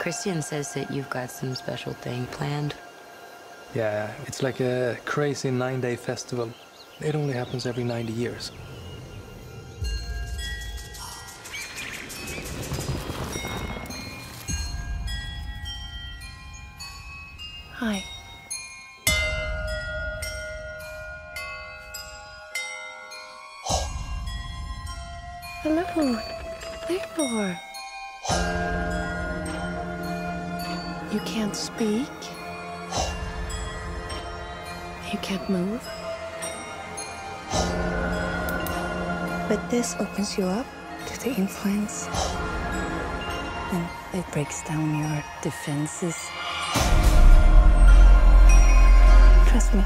Christian says that you've got some special thing planned. Yeah, it's like a crazy 9-day festival. It only happens every 90 years. Hi. Hello, Eivor. You can't speak. You can't move. But this opens you up to the influence. And it breaks down your defenses. Trust me.